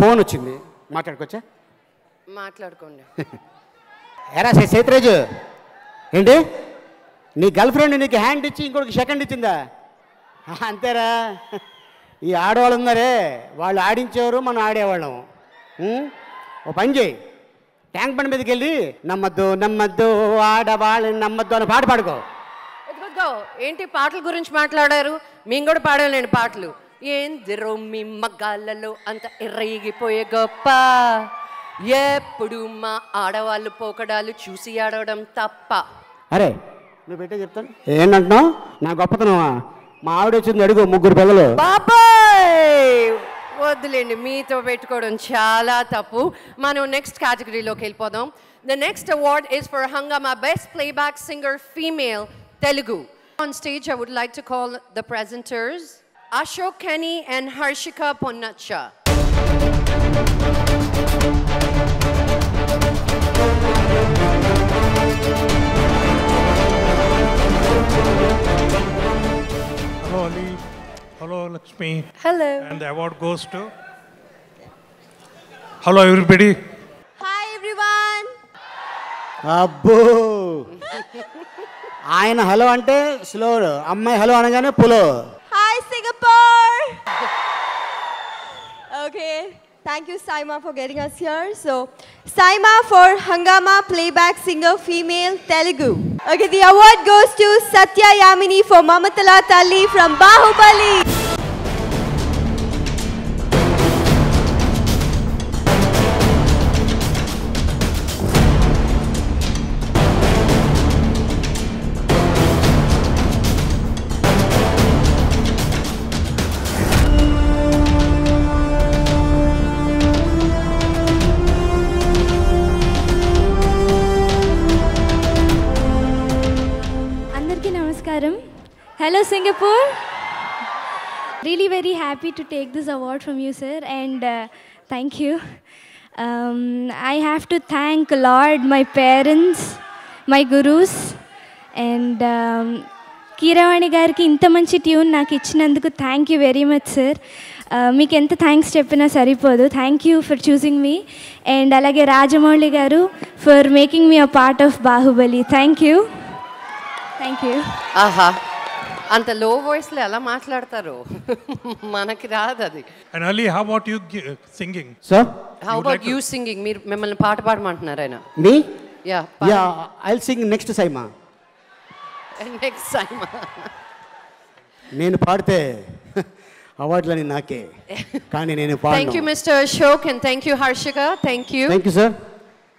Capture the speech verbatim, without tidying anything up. Phone వచ్చింది, మాట్లాడుకోవచ్చా? మాట్లాడుకోండి. ఎరా సేతురాజు, ఏంటి నీ గర్ల్ ఫ్రెండ్ నీకు హ్యాండ్ ఇచ్చి ఇంకొకటి సెకండ్ ఇచ్చిందా? అంతేరా, ఈ ఆడవాళ్ళు ఉన్నారే వాళ్ళు ఆడించేవారు, మనం ఆడేవాళ్ళం. ఓ పని చేయి, ట్యాంక్ బండ్ మీదకి వెళ్ళి నమ్మద్దు నమ్మద్దు ఆడవాళ్ళని నమ్మద్దు అని పాట పాడుకో. ఏంటి పాటల గురించి మాట్లాడారు? మేము కూడా పాడలేండి పాటలు. ఏంది రొమ్మి మగ్గాలలో అంత ఎర్రగిపోయే గొప్ప, ఎప్పుడు మా ఆడవాళ్ళు పోకడాలు చూసి ఆడవడం తప్ప. అరే నువ్వు పెట్టే చెప్తాను. ఏంటంటున్నావు? నా గొప్పతనమా? మా ఆవిడ వచ్చింది అడుగు ముగ్గురు పిల్లలు. బాబాయ్ వద్దులేండి, మీతో పెట్టుకోవడం చాలా తప్పు. మనం నెక్స్ట్ కేటగిరీలోకి వెళ్ళిపోదాం. The next award is for Hungama best playback singer female Telugu. On stage, I would like to call the presenters Ashok Kenny and Harshika Poonacha. Hello Ali. Hello Lakshmi. Hello. And the award goes to... Hello everybody. Hi everyone. Abbo. ఆయన hello అంటే slow, అమ్మాయి hello అనగానే పులో. Hi Singapore. Okay, thank you SIIMA for getting us here. So SIIMA for Hangama playback singer female Telugu. Okay, the award goes to Satya Yamini for Mamatala Thalli from Baahubali. Hello Singapore. Really very happy to take this award from you, sir, and uh, thank you. Um, I have to thank Lord, my parents, my gurus, and um, Kiravani gariki inta manchi tune naaku ichinanduku thank you very much, sir. Meeku enta thanks cheppina saripodu. Thank you for choosing me, and alage Rajamouli garu for making me a part of Baahubali. Thank you. Thank you. Aha. అంత లో వాయిస్లో ఎలా మాట్లాడతారు, మనకి రాదు అది. And Ali, how about you singing? Sir? How about you singing? మీరు మిమ్మల్ని పాట పాడమంటున్నారు ఆయన. Me? Yeah. Yeah, I'll sing next SIIMA. Next SIIMA. నేను పాడితే అవార్డులని నాకే, కానీ నేను పాడను. Thank you Mister Ashok and thank you Harshika. Thank you. Thank you sir.